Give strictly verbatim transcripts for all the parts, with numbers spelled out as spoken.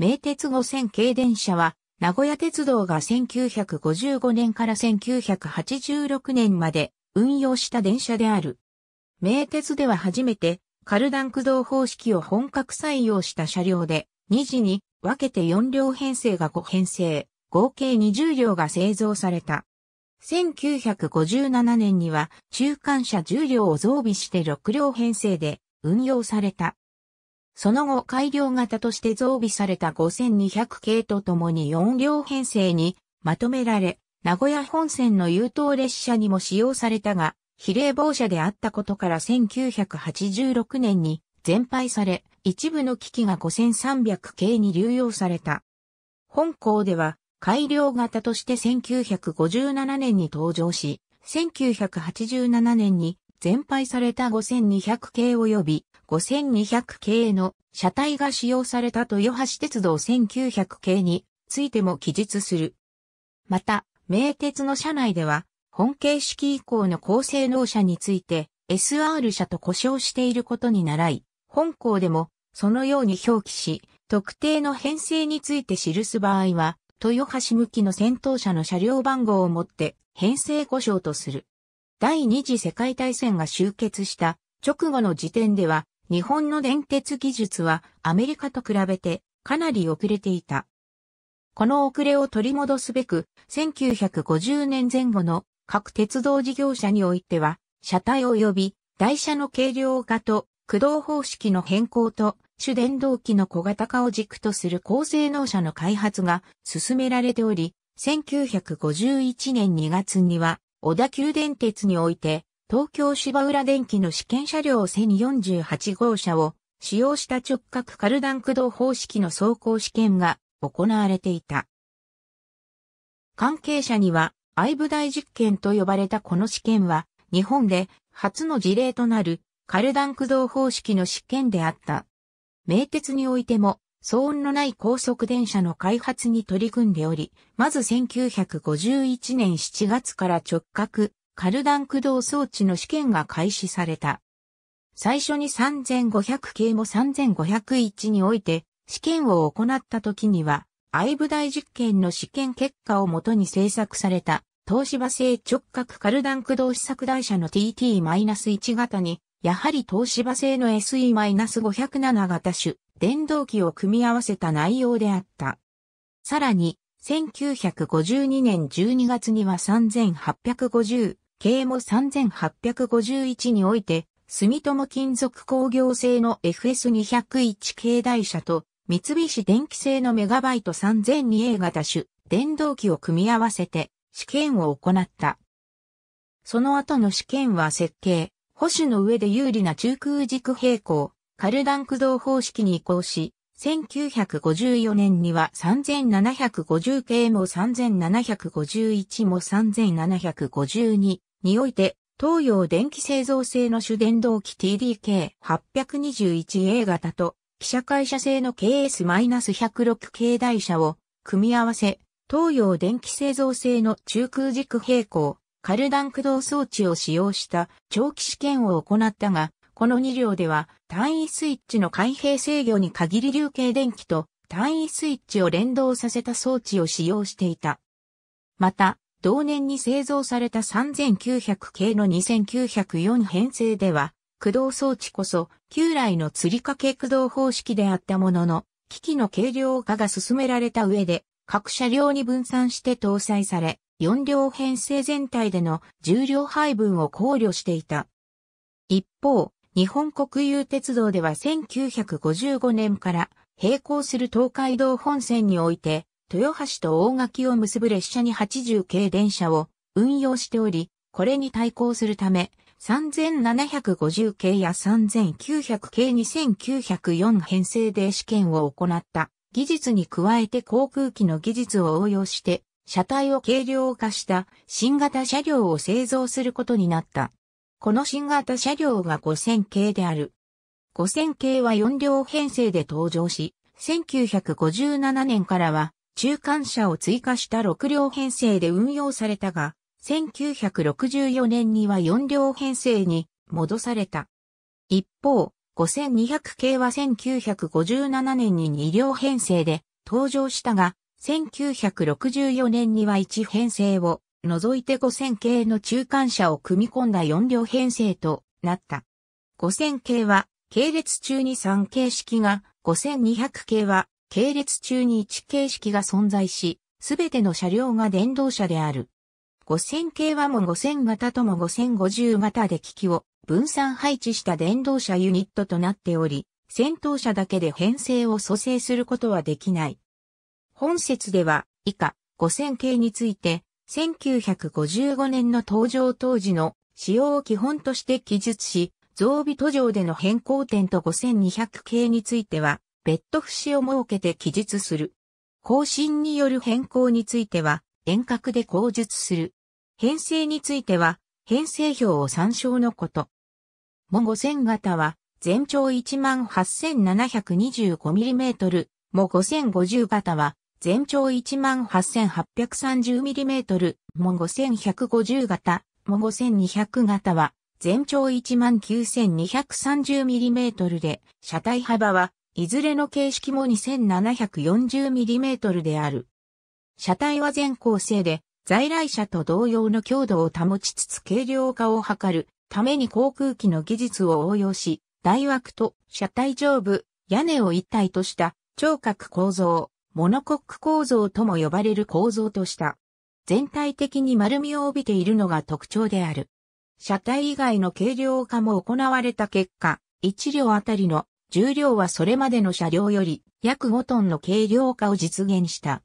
名鉄ごせん系電車は、名古屋鉄道がせんきゅうひゃくごじゅうごねんからせんきゅうひゃくはちじゅうろくねんまで運用した電車である。名鉄では初めて、カルダン駆動方式を本格採用した車両で、に次に分けてよん両編成がご編成、合計にじゅう両が製造された。せんきゅうひゃくごじゅうななねんには中間車じゅう両を増備してろく両編成で運用された。その後改良型として増備されたごせんにひゃく系とともによん両編成にまとめられ、名古屋本線の優等列車にも使用されたが、比例傍車であったことからせんきゅうひゃくはちじゅうろくねんに全廃され、一部の機器がごせんさんびゃく系に流用された。本項では、改良型としてせんきゅうひゃくごじゅうななねんに登場し、せんきゅうひゃくはちじゅうななねんに全廃されたごせんにひゃく系及びごせんにひゃく系の車体が使用された豊橋鉄道せんきゅうひゃく系についても記述する。また、名鉄の車内では、本形式以降の高性能車について エスアール 車と呼称していることに倣い、本項でもそのように表記し、特定の編成について記す場合は、豊橋向きの先頭車の車両番号をもって編成呼称とする。第二次世界大戦が終結した直後の時点では日本の電鉄技術はアメリカと比べてかなり遅れていた。この遅れを取り戻すべくせんきゅうひゃくごじゅうねんぜん後の各鉄道事業者においては車体及び台車の軽量化と駆動方式の変更と主電動機の小型化を軸とする高性能車の開発が進められており、せんきゅうひゃくごじゅういちねんにがつには小田急電鉄において東京芝浦電機の試験車両せんよんじゅうはちごうしゃを使用した直角カルダン駆動方式の走行試験が行われていた。関係者には相武台実験と呼ばれたこの試験は日本で初の事例となるカルダン駆動方式の試験であった。名鉄においても、騒音のない高速電車の開発に取り組んでおり、まずせんきゅうひゃくごじゅういちねんしちがつから直角、カルダン駆動装置の試験が開始された。最初にさんぜんごひゃく系もさんぜんごひゃくいちにおいて、試験を行った時には、相武台実験の試験結果をもとに制作された、東芝製直角カルダン駆動試作台車の ティーティーいち 型に、やはり東芝製の エスイーごひゃくなな 型主電動機を組み合わせた内容であった。さらに、せんきゅうひゃくごじゅうにねんじゅうにがつにはさんぜんはっぴゃくごじゅう系もさんぜんはっぴゃくごじゅういちにおいて、住友金属工業製の エフエスにひゃくいち 系台車と、三菱電機製のメガバイト さんぜんにエー 型主電動機を組み合わせて、試験を行った。その後の試験は設計。保守の上で有利な中空軸平行、カルダン駆動方式に移行し、せんきゅうひゃくごじゅうよねんにはさんぜんななひゃくごじゅう系もさんぜんななひゃくごじゅういちもさんぜんななひゃくごじゅうににおいて、東洋電機製造製の主電動機 ティーディーケーはちにいちエー 型と、汽車会社製の ケーエスいちまるまるろく 系台車を組み合わせ、東洋電機製造製の中空軸平行、カルダン駆動装置を使用した長期試験を行ったが、このに両では単位スイッチの開閉制御に限り流経電機と単位スイッチを連動させた装置を使用していた。また、同年に製造されたさんぜんきゅうひゃく系のにせんきゅうひゃくよん編成では、駆動装置こそ旧来の吊り掛け駆動方式であったものの、機器の軽量化が進められた上で、各車両に分散して搭載され、よん両編成全体での重量配分を考慮していた。一方、日本国有鉄道ではせんきゅうひゃくごじゅうごねんから並行する東海道本線において、豊橋と大垣を結ぶ列車にはちじゅう系電車を運用しており、これに対抗するため、さんぜんななひゃくごじゅう系やさんぜんきゅうひゃく系にせんきゅうひゃくよん編成で試験を行った。技術に加えて航空機の技術を応用して、車体を軽量化した新型車両を製造することになった。この新型車両がごせん系である。ごせん系はよん両編成で登場し、せんきゅうひゃくごじゅうななねんからは中間車を追加したろく両編成で運用されたが、せんきゅうひゃくろくじゅうよねんにはよん両編成に戻された。一方、ごせんにひゃく系はせんきゅうひゃくごじゅうななねんにに両編成で登場したが、せんきゅうひゃくろくじゅうよねんにはいちへんせいを除いてごせんけいの中間車を組み込んだよんりょうへんせいとなった。ごせんけいは系列中にさんけいしきが、ごせんにひゃくけいは系列中にいちけいしきが存在し、すべての車両が電動車である。ごせんけいはもごせんがたともごせんごじゅうがたで機器を分散配置した電動車ユニットとなっており、先頭車だけで編成を組成することはできない。本説では以下ごせんけいについてせんきゅうひゃくごじゅうごねんの登場当時の使用を基本として記述し、増備途上での変更点とごせんにひゃくけいについては別途節を設けて記述する。更新による変更については遠隔で口述する。編成については編成表を参照のこと。モごせんがたは全長 いちまんはっせんななひゃくにじゅうごミリメートル、モごせんごじゅうがたは全長 いちまんはっせんはっぴゃくさんじゅうミリメートル、モごせんひゃくごじゅうがた、モごせんにひゃくがたは全長 いちまんきゅうせんにひゃくさんじゅうミリメートル で、車体幅はいずれの形式も にせんななひゃくよんじゅうミリメートル である。車体は全構成で、在来車と同様の強度を保ちつつ軽量化を図るために航空機の技術を応用し、台枠と車体上部、屋根を一体とした超角構造、モノコック構造とも呼ばれる構造とした。全体的に丸みを帯びているのが特徴である。車体以外の軽量化も行われた結果、いちりょうあたりの重量はそれまでの車両より約ごトンの軽量化を実現した。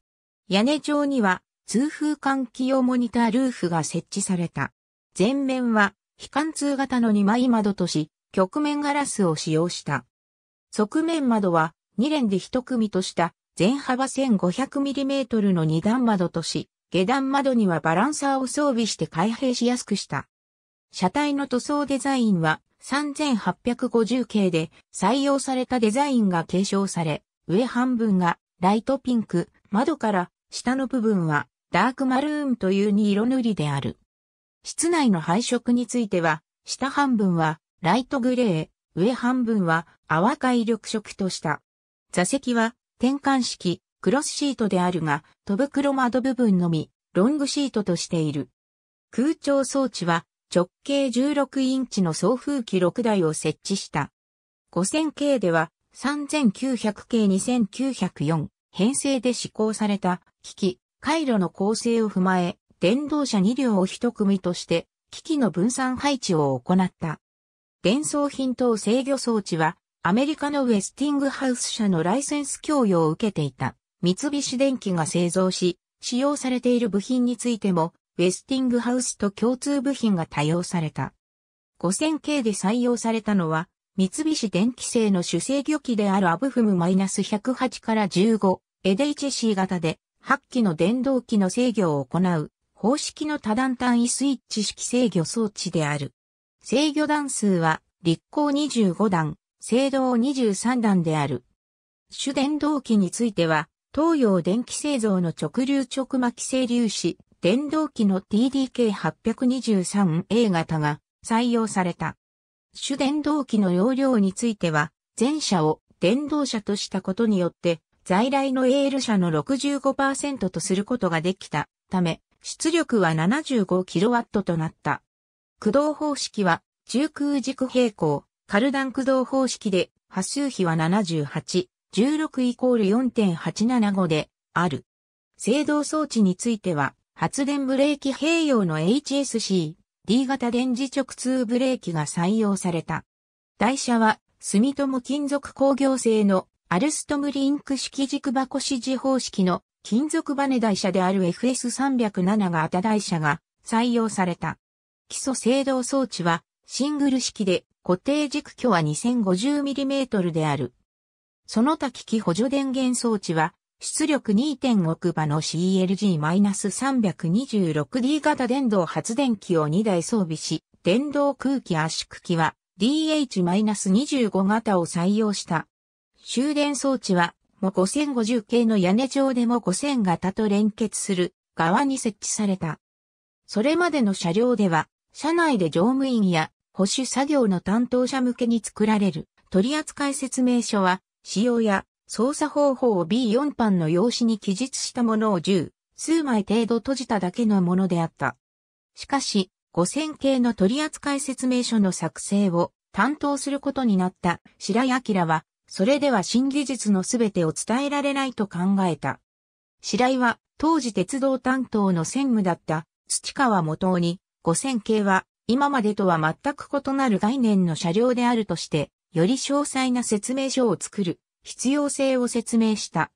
屋根上には通風換気用モニタールーフが設置された。前面は非貫通型のにまいまどとし、曲面ガラスを使用した。側面窓はにれんでひとくみとした全幅 せんごひゃくミリメートル のにだんまどとし、下段窓にはバランサーを装備して開閉しやすくした。車体の塗装デザインはさんぜんはっぴゃくごじゅうけいで採用されたデザインが継承され、上半分がライトピンク、窓から下の部分はダークマルーンというに色塗りである。室内の配色については、下半分はライトグレー、上半分は淡赤い緑色とした。座席は転換式、クロスシートであるが、戸袋窓部分のみ、ロングシートとしている。空調装置は、直径じゅうろくインチの送風機ろくだいを設置した。ごせんけいではさんぜんきゅうひゃくけいにせんきゅうひゃくよんへんせいで施行された機器、回路の構成を踏まえ、電動車にりょうをひとくみとして機器の分散配置を行った。電装品等制御装置はアメリカのウェスティングハウス社のライセンス供与を受けていた三菱電機が製造し、使用されている部品についても、ウェスティングハウスと共通部品が多用された。ごせんけいで採用されたのは、三菱電機製の主制御機であるアブフム ひゃくはちからじゅうご、エイチシーがたで、はちきの電動機の制御を行う、方式の多段単位スイッチ式制御装置である。制御段数は、立項にじゅうごだん、制動にじゅうさんだんである。主電動機については、東洋電機製造の直流直巻整粒子、電動機の ティーディーケーはちにーさんエーがたが採用された。主電動機の容量については、全車を電動車としたことによって、在来の エーエル 車の ろくじゅうごパーセント とすることができたため、出力は ななじゅうごキロワット となった。駆動方式は、中空軸平行、カルダン駆動方式で、波数比はななじゅうはち、じゅうろくイコールよんてんはちななご である。制動装置については、発電ブレーキ併用の エイチエスシーディーがた電磁直通ブレーキが採用された。台車は、住友金属工業製のアルストムリンク式軸箱支持方式の金属バネ台車である エフエスさんぜろなながた台車が採用された。基礎制動装置は、シングル式で固定軸距は にせんごじゅうミリメートル である。その他機器補助電源装置は、出力 にてんごキロワット の シーエルジーにーにーろくディーがた電動発電機をにだい装備し、電動空気圧縮機は ディーエイチにじゅうごがたを採用した。集電装置は、モごせんごじゅうけいの屋根上でモごせんがたと連結する側に設置された。それまでの車両では、車内で乗務員や保守作業の担当者向けに作られる取扱説明書は、使用や操作方法を ビーよん 版の用紙に記述したものを十数枚程度閉じただけのものであった。しかし、ごせん形の取扱説明書の作成を担当することになった白井晃は、それでは新技術のすべてを伝えられないと考えた。白井は、当時鉄道担当の専務だった土川元に、ごせん形は今までとは全く異なる概念の車両であるとして、より詳細な説明書を作る必要性を説明した。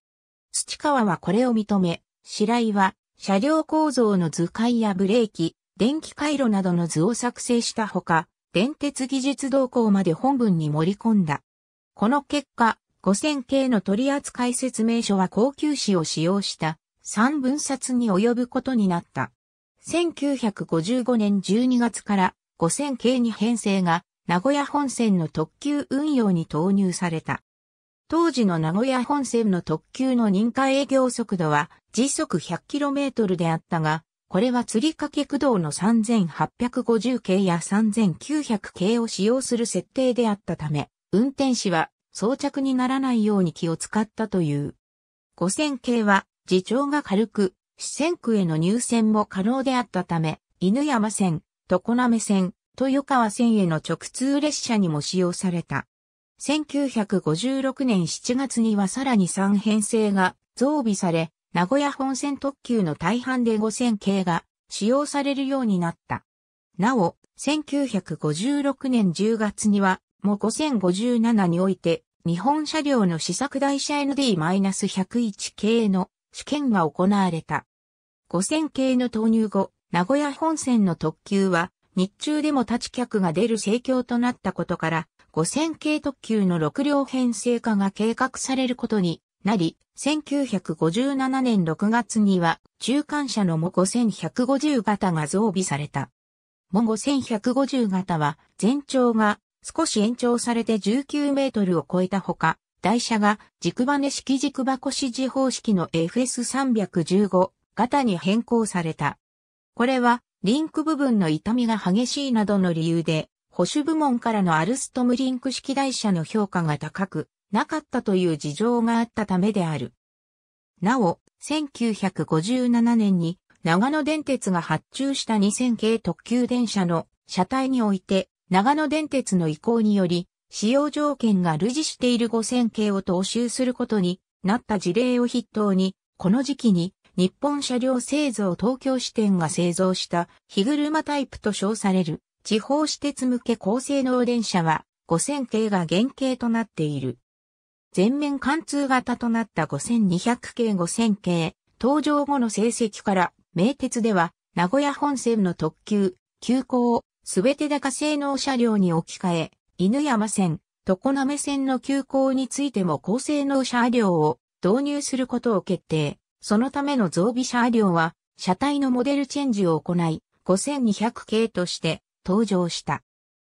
土川はこれを認め、白井は車両構造の図解やブレーキ、電気回路などの図を作成したほか、電鉄技術動向まで本文に盛り込んだ。この結果、ごせん形の取扱説明書は高級紙を使用したさんぶん冊に及ぶことになった。せんきゅうひゃくごじゅうごねんじゅうにがつからごせん形に編成が名古屋本線の特急運用に投入された。当時の名古屋本線の特急の認可営業速度は時速 ひゃくキロメートル であったが、これは吊掛駆動のさんぜんはっぴゃくごじゅう系やさんぜんきゅうひゃく系を使用する設定であったため、運転士は装着にならないように気を使ったという。ごせん系は自重が軽く、支線区への入線も可能であったため、犬山線、常滑線、豊川線への直通列車にも使用された。せんきゅうひゃくごじゅうろくねんしちがつにはさらにさん編成が増備され、名古屋本線特急の大半でごせん系が使用されるようになった。なお、せんきゅうひゃくごじゅうろくねんじゅうがつには、モごせんごじゅうななにおいて、日本車両の試作台車 エヌディーひゃくいち 系の試験が行われた。ごせん系の投入後、名古屋本線の特急は、日中でも立ち客が出る盛況となったことから、ごせん系特急のろく両編成化が計画されることになり、せんきゅうひゃくごじゅうななねんろくがつには中間車のモごせんひゃくごじゅう型が増備された。モごせんひゃくごじゅう型は全長が少し延長されてじゅうきゅうメートルを超えたほか、台車が軸バネ式軸箱支持方式の エフエスさんびゃくじゅうご 型に変更された。これはリンク部分の傷みが激しいなどの理由で、保守部門からのアルストムリンク式台車の評価が高くなかったという事情があったためである。なお、せんきゅうひゃくごじゅうななねんに長野電鉄が発注したにせん系特急電車の車体において、長野電鉄の意向により、使用条件が類似しているごせん系を踏襲することになった事例を筆頭に、この時期に日本車両製造東京支店が製造した日車タイプと称される地方私鉄向け高性能電車はごせん系が原型となっている。全面貫通型となったごせんにひゃく系ごせん系、登場後の成績から、名鉄では名古屋本線の特急、急行をすべて高性能車両に置き換え、犬山線、常滑線の急行についても高性能車両を導入することを決定。そのための増備車両は、車体のモデルチェンジを行い、ごせんにひゃく系として登場した。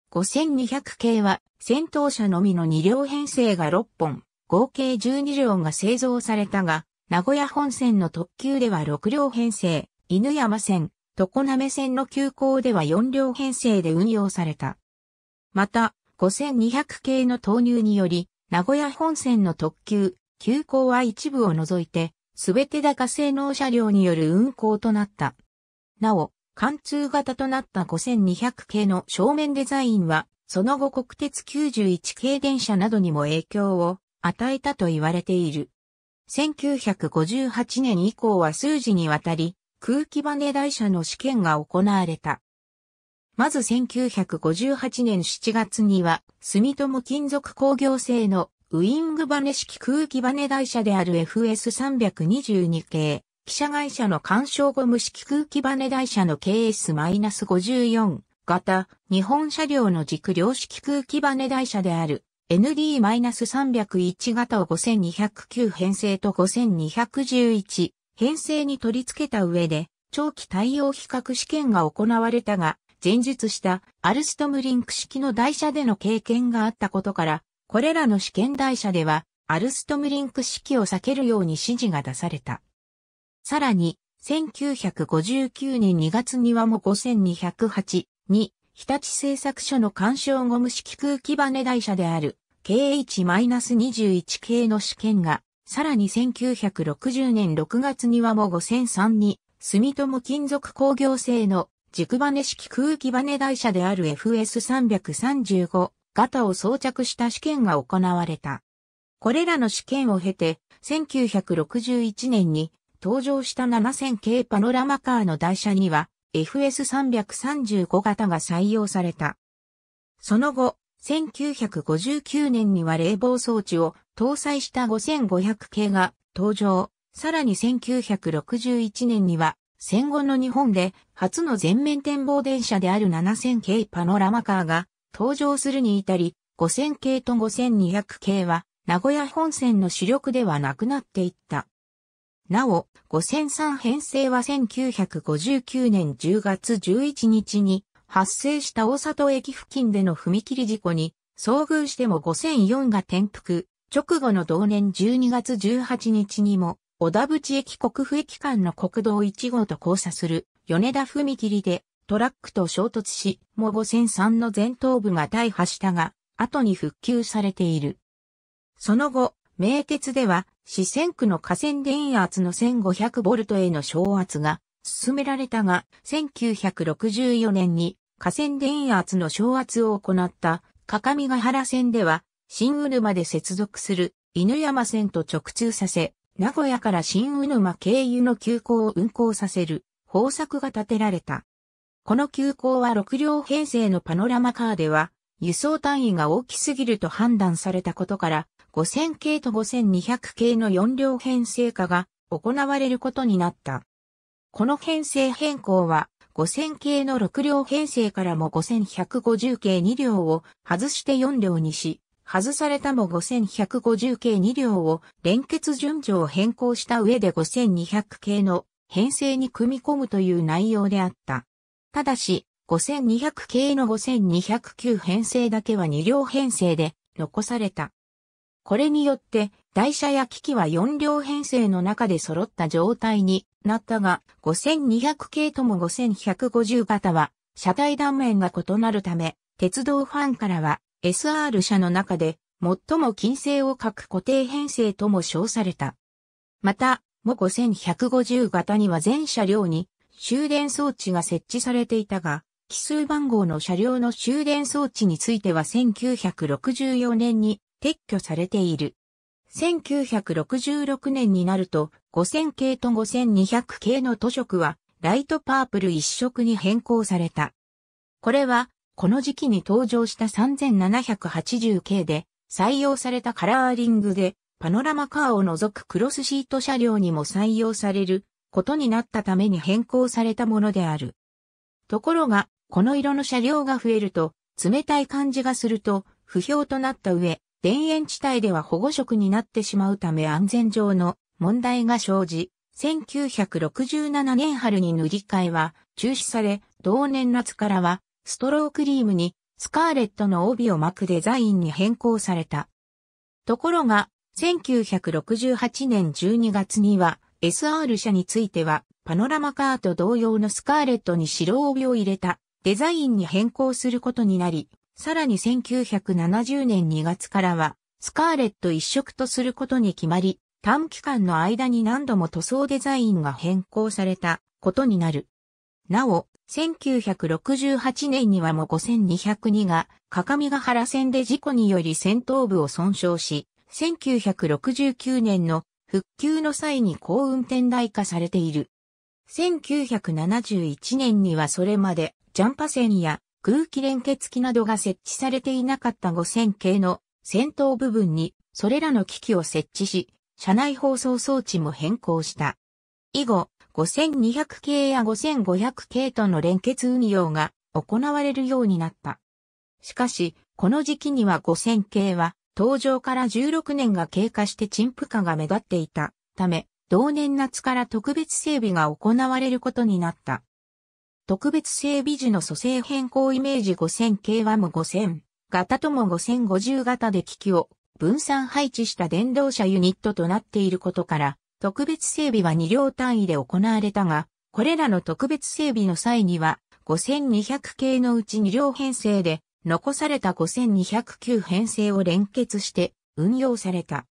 ごせんにひゃく系は、先頭車のみのに両編成がろっぽん、合計じゅうに両が製造されたが、名古屋本線の特急ではろく両編成、犬山線、常滑線の急行ではよん両編成で運用された。また、ごせんにひゃく系の投入により、名古屋本線の特急、急行は一部を除いて、すべて高性能車両による運行となった。なお、貫通型となったごせんにひゃく系の正面デザインは、その後国鉄きゅうじゅういち系電車などにも影響を与えたと言われている。せんきゅうひゃくごじゅうはちねん以降は数次にわたり、空気バネ台車の試験が行われた。まずせんきゅうひゃくごじゅうはちねんしちがつには、住友金属工業製のウイングバネ式空気バネ台車である エフエスさんびゃくにじゅうに 系、汽車会社の干渉ゴム式空気バネ台車の ケーエスごじゅうよん 型、日本車両の軸両式空気バネ台車である エヌディーさんびゃくいち 型をごせんにひゃくきゅう編成とごせんにひゃくじゅういち編成に取り付けた上で、長期対応比較試験が行われたが、前述したアルストムリンク式の台車での経験があったことから、これらの試験台車ではアルストムリンク式を避けるように指示が出された。さらに、せんきゅうひゃくごじゅうきゅうねんにがつにはもごせんにひゃくはちに日立製作所の干渉ゴム式空気バネ台車であるケーエイチにじゅういち 形の試験が、さらにせんきゅうひゃくろくじゅうねんろくがつにはモごせんさんに、住友金属工業製の軸バネ式空気バネ台車である エフエスさんびゃくさんじゅうご 形を装着した試験が行われた。これらの試験を経て、せんきゅうひゃくろくじゅういちねんに登場したななせんけいパノラマカーの台車には エフエスさんびゃくさんじゅうご 形が採用された。その後、せんきゅうひゃくごじゅうきゅうねんには冷房装置を搭載したごせんごひゃくけいが登場。さらにせんきゅうひゃくろくじゅういちねんには、戦後の日本で初の全面展望電車であるななせんけいパノラマカーが登場するに至り、ごせんけいとごせんにひゃくけいは名古屋本線の主力ではなくなっていった。なお、ごせんさんへんせいはせんきゅうひゃくごじゅうきゅうねんじゅうがつじゅういちにちに発生した大里駅付近での踏切事故に遭遇してもごせんよんが転覆。直後の同年じゅうにがつじゅうはちにちにも、小田淵駅国府駅間の国道いちごうと交差する米田踏切でトラックと衝突し、モごせんさんの前頭部が大破したが、後に復旧されている。その後、名鉄では、四川区の架線電圧の せんごひゃくボルト への昇圧が進められたが、せんきゅうひゃくろくじゅうよねんに架線電圧の昇圧を行った各務原線では、新鵜沼で接続する犬山線と直通させ、名古屋から新鵜沼経由の急行を運行させる方策が立てられた。この急行はろくりょうへんせいのパノラマカーでは輸送単位が大きすぎると判断されたことからごせんけいとごせんにひゃくけいのよんりょうへんせい化が行われることになった。この編成変更はごせんけいのろくりょうへんせいからもごせんひゃくごじゅうけいにりょうを外してよんりょうにし、外されたもごせんひゃくごじゅうけいにりょうを連結順序を変更した上でごせんにひゃくけいの編成に組み込むという内容であった。ただし、ごせんにひゃくけいのごせんにひゃくきゅうへんせいだけはにりょうへんせいで残された。これによって、台車や機器はよんりょうへんせいの中で揃った状態になったが、ごせんにひゃくけいともごせんひゃくごじゅうがたは、車体断面が異なるため、鉄道ファンからは、エスアール 車の中で最も近性を欠く固定編成とも称された。また、モごせんひゃくごじゅうがたには全車両に終電装置が設置されていたが、奇数番号の車両の終電装置についてはせんきゅうひゃくろくじゅうよねんに撤去されている。せんきゅうひゃくろくじゅうろくねんになるとごせんけいとごせんにひゃくけいの塗色はライトパープル一色に変更された。これは、この時期に登場したさんぜんななひゃくはちじゅうけいで採用されたカラーリングでパノラマカーを除くクロスシート車両にも採用されることになったために変更されたものである。ところが、この色の車両が増えると冷たい感じがすると不評となった上、田園地帯では保護色になってしまうため安全上の問題が生じ、せんきゅうひゃくろくじゅうななねん春に塗り替えは中止され、同年夏からはストロークリームにスカーレットの帯を巻くデザインに変更された。ところが、せんきゅうひゃくろくじゅうはちねんじゅうにがつには エスアール 車についてはパノラマカーと同様のスカーレットに白帯を入れたデザインに変更することになり、さらにせんきゅうひゃくななじゅうねんにがつからはスカーレット一色とすることに決まり、短期間の間に何度も塗装デザインが変更されたことになる。なお、せんきゅうひゃくろくじゅうはちねんにはもごせんにひゃくにが各務原線で事故により先頭部を損傷し、せんきゅうひゃくろくじゅうきゅうねんの復旧の際に高運転台化されている。せんきゅうひゃくななじゅういちねんにはそれまでジャンパ線や空気連結機などが設置されていなかったごせんけいの先頭部分にそれらの機器を設置し、車内放送装置も変更した。以後、ごせんにひゃくけいやごせんごひゃくけいとの連結運用が行われるようになった。しかし、この時期にはごせんけいは登場からじゅうろくねんが経過して陳腐化が目立っていたため、同年夏から特別整備が行われることになった。特別整備時の組成変更イメージごせんけいはもごせんがたともごせんごじゅうがたで機器を分散配置した電動車ユニットとなっていることから、特別整備はにりょうたんいで行われたが、これらの特別整備の際には、ごせんにひゃくけいのうちにりょうへんせいで、残されたごせんにひゃくきゅう編成を連結して運用された。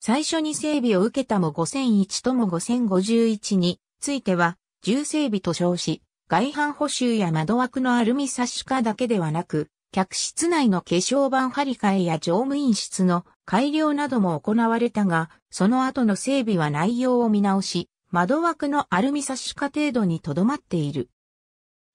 最初に整備を受けたモごせんいちとモごせんごじゅういちについては、重整備と称し、外板補修や窓枠のアルミサッシュ化だけではなく、客室内の化粧板張り替えや乗務員室の改良なども行われたが、その後の整備は内容を見直し、窓枠のアルミサッシュ化程度にとどまっている。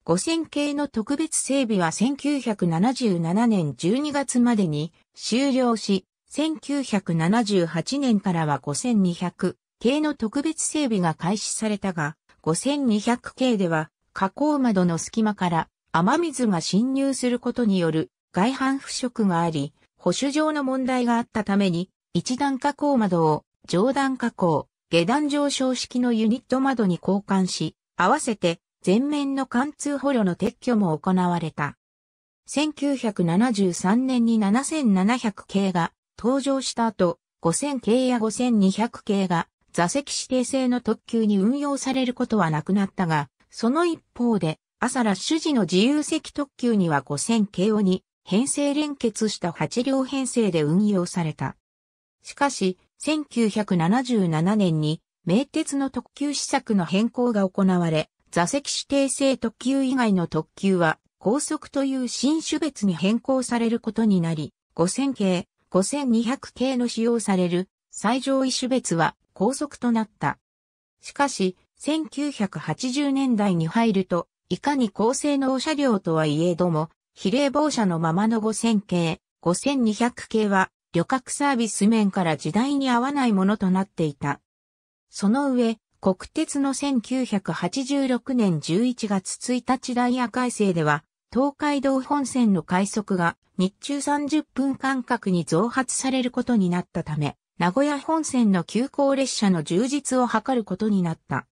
ごせん系の特別整備はせんきゅうひゃくななじゅうななねんじゅうにがつまでに終了し、せんきゅうひゃくななじゅうはちねんからはごせんにひゃく系の特別整備が開始されたが、ごせんにひゃく系では、加工窓の隙間から雨水が侵入することによる外板腐食があり、保守上の問題があったために、一段加工窓を上段加工、下段上昇式のユニット窓に交換し、合わせて前面の貫通補助の撤去も行われた。せんきゅうひゃくななじゅうさんねんにななせんななひゃく系が登場した後、ごせん系やごせんにひゃく系が座席指定制の特急に運用されることはなくなったが、その一方で、朝ラッシュ時の自由席特急にはごせん系をに編成連結したはち両編成で運用された。しかし、せんきゅうひゃくななじゅうななねんに名鉄の特急施策の変更が行われ、座席指定制特急以外の特急は高速という新種別に変更されることになり、ごせん系、ごせんにひゃく系の使用される最上位種別は高速となった。しかし、せんきゅうひゃくはちじゅうねんだいに入ると、いかに高性能車両とはいえども、非冷房車のままのごせん系、ごせんにひゃく系は、旅客サービス面から時代に合わないものとなっていた。その上、国鉄のせんきゅうひゃくはちじゅうろくねんじゅういちがつついたちダイヤ改正では、東海道本線の快速が日中さんじゅっぷんかん隔に増発されることになったため、名古屋本線の急行列車の充実を図ることになった。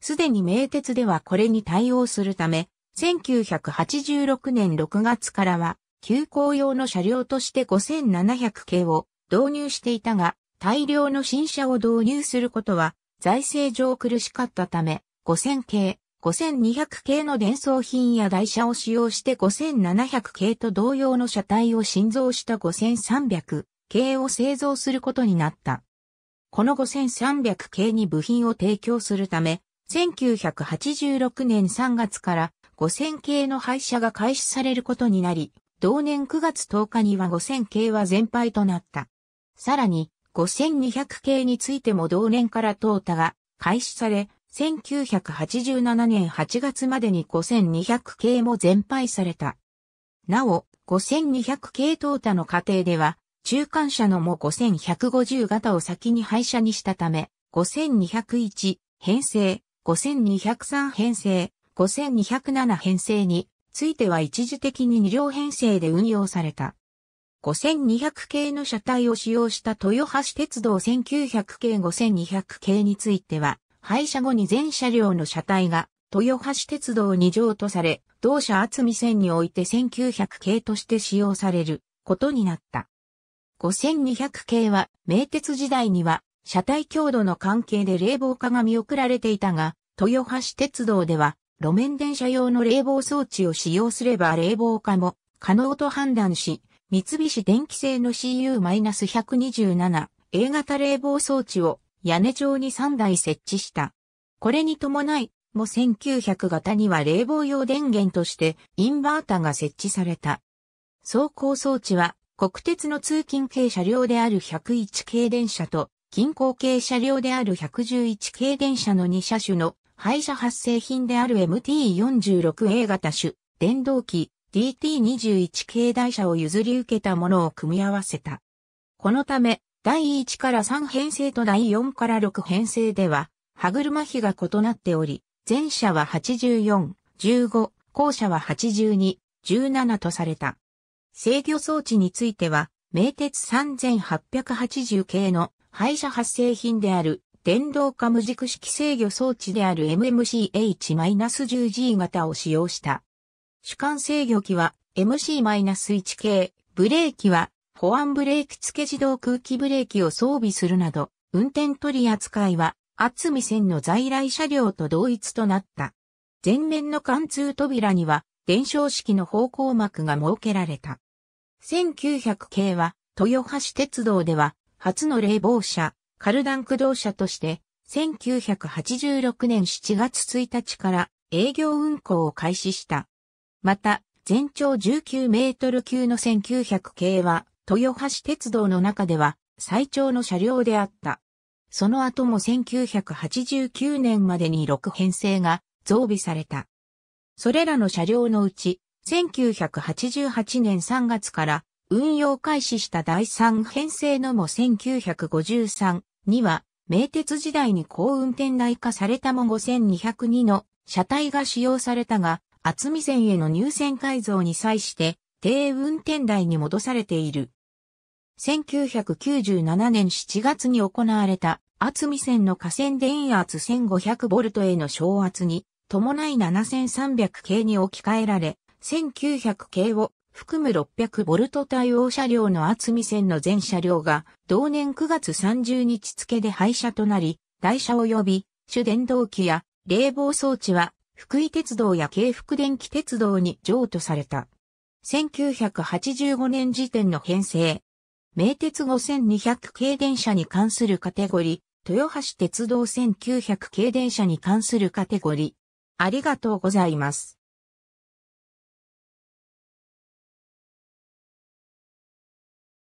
すでに名鉄ではこれに対応するため、せんきゅうひゃくはちじゅうろくねんろくがつからは、急行用の車両としてごせんななひゃく系を導入していたが、大量の新車を導入することは、財政上苦しかったため、ごせん系、ごせんにひゃく系の伝送品や台車を使用してごせんななひゃく系と同様の車体を新造したごせんさんびゃく系を製造することになった。このごせんさんびゃく系に部品を提供するため、せんきゅうひゃくはちじゅうろくねんさんがつからごせん系の廃車が開始されることになり、同年くがつとおかにはごせん系は全廃となった。さらに、ごせんにひゃく系についても同年から淘汰が開始され、せんきゅうひゃくはちじゅうななねんはちがつまでにごせんにひゃく系も全廃された。なお、ごせんにひゃく系淘汰の過程では、中間車のもごせんひゃくごじゅう型を先に廃車にしたため、ごせんにひゃくいち編成、ごせんにひゃくさん編成、ごせんにひゃくなな編成については一時的にに両編成で運用された。ごせんにひゃく系の車体を使用した豊橋鉄道せんきゅうひゃく系ごせんにひゃく系については、廃車後に全車両の車体が豊橋鉄道に譲渡され、同社厚見線においてせんきゅうひゃく系として使用されることになった。ごせんにひゃく系は名鉄時代には、車体強度の関係で冷房化が見送られていたが、豊橋鉄道では、路面電車用の冷房装置を使用すれば冷房化も可能と判断し、三菱電機製の シーユーひゃくにじゅうなな A 型冷房装置を屋根上にさん台設置した。これに伴い、もせんきゅうひゃく型には冷房用電源としてインバータが設置された。走行装置は、国鉄の通勤系車両であるひゃくいち系電車と、近郊系車両であるひゃくじゅういち系電車のに車種の廃車発生品である エムティーよんじゅうろくエー 型種、電動機 ディーティーにじゅういち 系台車を譲り受けたものを組み合わせた。このため、だいいちからさん編成とだいよんからろく編成では、歯車比が異なっており、前車ははちじゅうよん、じゅうご、後車ははちじゅうに、じゅうななとされた。制御装置については、名鉄さんぜんはっぴゃくはちじゅう系の廃車発生品である、電動化無軸式制御装置である エムエムシーエイチじゅうジー 型を使用した。主幹制御機は エムシーいち 系、ブレーキは保安ブレーキ付け自動空気ブレーキを装備するなど、運転取り扱いは厚見線の在来車両と同一となった。前面の貫通扉には伝承式の方向幕が設けられた。せんきゅうひゃく系は、豊橋鉄道では、初の冷房車、カルダン駆動車として、せんきゅうひゃくはちじゅうろくねんしちがつついたちから営業運行を開始した。また、全長じゅうきゅうメートル級のせんきゅうひゃく系は、豊橋鉄道の中では最長の車両であった。その後もせんきゅうひゃくはちじゅうきゅうねんまでにろくへんせいが増備された。それらの車両のうち、せんきゅうひゃくはちじゅうはちねんさんがつから運用開始しただいさんへんせいのモせんきゅうひゃくごじゅうさんには、名鉄時代に高運転台化されたモごせんにひゃくにの車体が使用されたが、厚み線への入線改造に際して、低運転台に戻されている。せんきゅうひゃくきゅうじゅうななねんしちがつに行われた厚み線の架線電圧 せんごひゃくボルト への昇圧に伴いななせんさんびゃくけいに置き換えられ、せんきゅうひゃくけいを含む ろっぴゃくボルト 対応車両の厚み線の全車両が同年くがつさんじゅうにち付で廃車となり、台車及び主電動機や冷房装置は福井鉄道や京福電気鉄道に譲渡された。せんきゅうひゃくはちじゅうごねん時点の編成。名鉄ごせんにひゃくけい電車に関するカテゴリー。豊橋鉄道せんきゅうひゃくけい電車に関するカテゴリー。ありがとうございます。